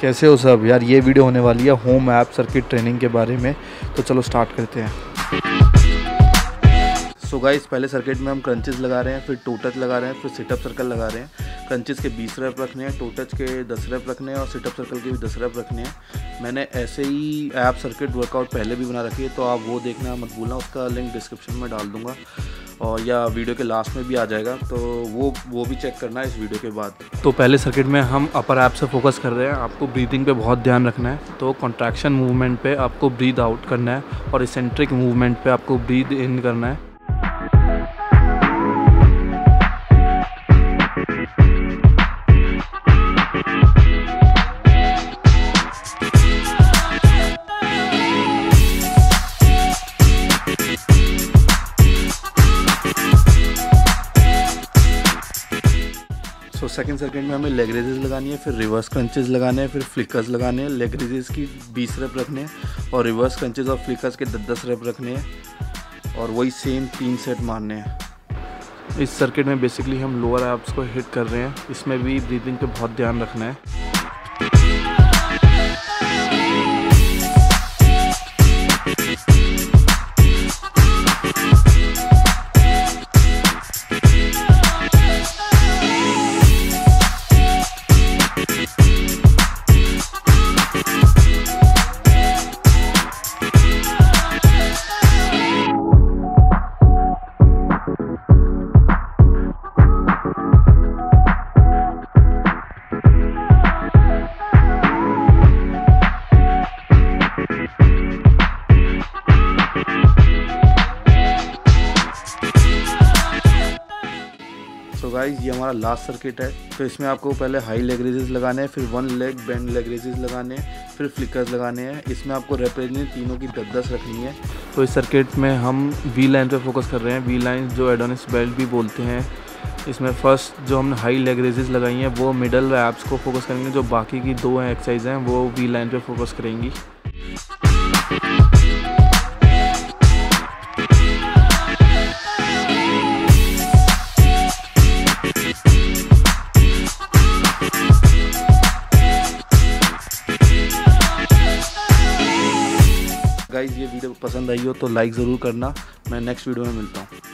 कैसे हो सब यार, ये वीडियो होने वाली है होम ऐप सर्किट ट्रेनिंग के बारे में, तो चलो स्टार्ट करते हैं। सो गाइस, पहले सर्किट में हम क्रंचेस लगा रहे हैं, फिर टू टच लगा रहे हैं, फिर सिटअप सर्कल लगा रहे हैं। क्रंचेस के 20 रैप रखने हैं, टू टच के 10 रैप रखने हैं और सिटअप सर्कल के भी 10 रैप रखने हैं। मैंने ऐसे ही ऐप सर्किट वर्कआउट पहले भी बना रखी है, तो आप वो देखना मत भूलना, उसका लिंक डिस्क्रिप्शन में डाल दूँगा और या वीडियो के लास्ट में भी आ जाएगा, तो वो भी चेक करना है इस वीडियो के बाद। तो पहले सर्किट में हम अपर ऐप से फोकस कर रहे हैं। आपको ब्रीथिंग पे बहुत ध्यान रखना है, तो कॉन्ट्रैक्शन मूवमेंट पे आपको ब्रीद आउट करना है और इसेंट्रिक मूवमेंट पे आपको ब्रीद इन करना है। तो सेकंड सर्किट में हमें लेग रेजेस लगानी है, फिर रिवर्स क्रंचेस लगाने हैं, फिर फ्लिकर्स लगाने हैं। लेग रेजेस की 20 रेप रखने हैं और रिवर्स क्रंचेस और फ्लिकर्स के 10-10 रेप रखने हैं और वही सेम 3 सेट मारने हैं। इस सर्किट में बेसिकली हम लोअर एब्स को हिट कर रहे हैं, इसमें भी ब्रीदिंग पे बहुत ध्यान रखना है। तो गाइस, ये हमारा लास्ट सर्किट है, तो इसमें आपको पहले हाई लेग रेजेस लगाने हैं, फिर 1 लेग बेंड लेग रेजेस लगाने हैं, फिर फ्लिकर्स लगाने हैं। इसमें आपको रेप रेंज तीनों की 10-10 रखनी है। तो इस सर्किट में हम वी लाइन पे फोकस कर रहे हैं। वी लाइन जो एडोनिस बेल्ट भी बोलते हैं, इसमें फर्स्ट जो हमने हाई लेग रेजेस लगाई हैं वो मिडल एब्स को फोकस करेंगे, जो बाकी की 2 एक्सरसाइज हैं वो वी लाइन पर फोकस करेंगी। गाइस, ये वीडियो पसंद आई हो तो लाइक ज़रूर करना। मैं नेक्स्ट वीडियो में मिलता हूँ।